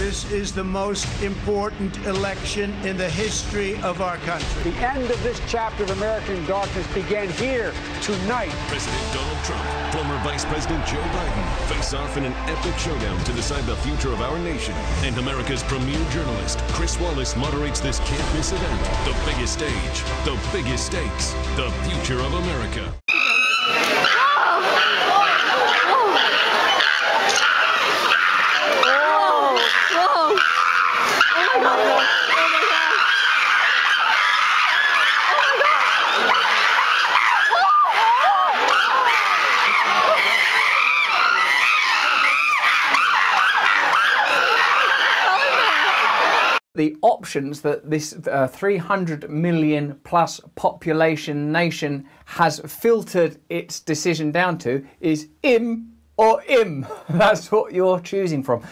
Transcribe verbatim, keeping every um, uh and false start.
This is the most important election in the history of our country. The end of this chapter of American darkness began here tonight. President Donald Trump, former Vice President Joe Biden face off in an epic showdown to decide the future of our nation. And America's premier journalist, Chris Wallace, moderates this can't-miss event. The biggest stage, the biggest stakes, the future of America. The options that this uh, three hundred million plus population nation has filtered its decision down to is im or im. That's what you're choosing from.